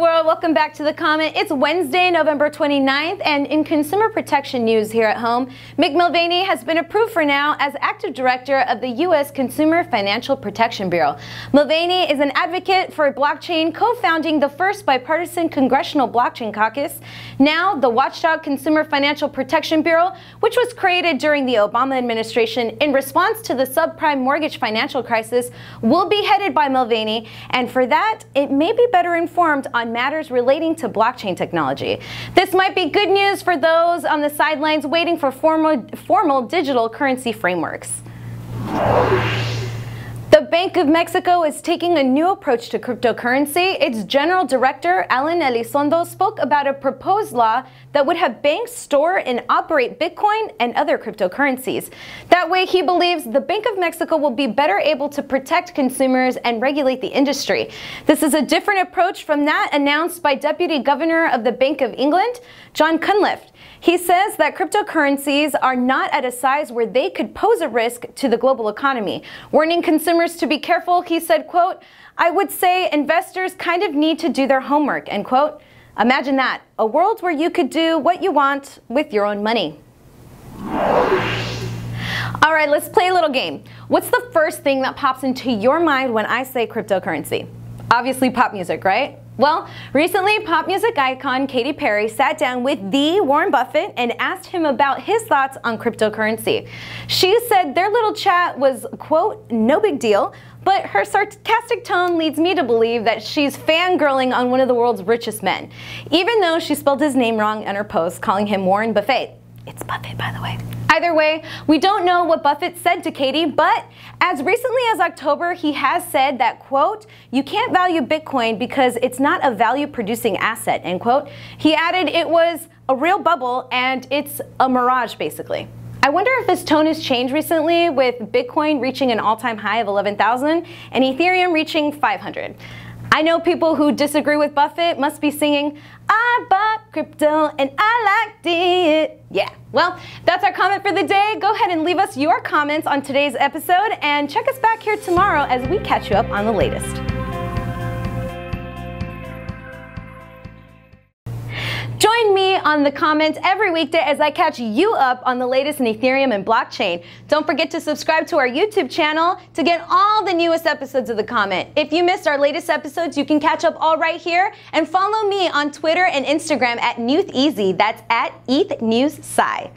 Hello world, welcome back to The Comment. It's Wednesday, November 29th, and in consumer protection news here at home, Mick Mulvaney has been approved for now as active director of the U.S. Consumer Financial Protection Bureau. Mulvaney is an advocate for blockchain, co-founding the first bipartisan Congressional Blockchain Caucus, now the watchdog Consumer Financial Protection Bureau, which was created during the Obama administration in response to the subprime mortgage financial crisis, will be headed by Mulvaney, and for that, it may be better informed on matters relating to blockchain technology. This might be good news for those on the sidelines waiting for formal digital currency frameworks. The Bank of Mexico is taking a new approach to cryptocurrency. Its General Director, Alan Elizondo, spoke about a proposed law that would have banks store and operate Bitcoin and other cryptocurrencies. That way, he believes the Bank of Mexico will be better able to protect consumers and regulate the industry. This is a different approach from that announced by Deputy Governor of the Bank of England, John Cunliffe. He says that cryptocurrencies are not at a size where they could pose a risk to the global economy. Warning consumers to be careful, he said, quote, "I would say investors kind of need to do their homework," end quote. Imagine that, a world where you could do what you want with your own money. All right, let's play a little game. What's the first thing that pops into your mind when I say cryptocurrency? Obviously pop music, right? Well, recently pop music icon Katy Perry sat down with the Warren Buffett and asked him about his thoughts on cryptocurrency. She said their little chat was, quote, "no big deal," but her sarcastic tone leads me to believe that she's fangirling on one of the world's richest men, even though she spelled his name wrong in her post, calling him Warren Buffett. It's Buffett, by the way. Either way, we don't know what Buffett said to Katy, but as recently as October, he has said that, quote, "you can't value Bitcoin because it's not a value-producing asset," end quote. He added it was a real bubble and it's a mirage, basically. I wonder if his tone has changed recently with Bitcoin reaching an all-time high of 11,000 and Ethereum reaching 500. I know people who disagree with Buffett must be singing, "I bought crypto and I liked it." Yeah, well, that's our comment for the day. Go ahead and leave us your comments on today's episode and check us back here tomorrow as we catch you up on the latest. Join me on The Comment every weekday as I catch you up on the latest in Ethereum and blockchain. Don't forget to subscribe to our YouTube channel to get all the newest episodes of The Comment. If you missed our latest episodes, you can catch up all right here. And follow me on Twitter and Instagram at NewthEasy. That's at ETHNewsSci.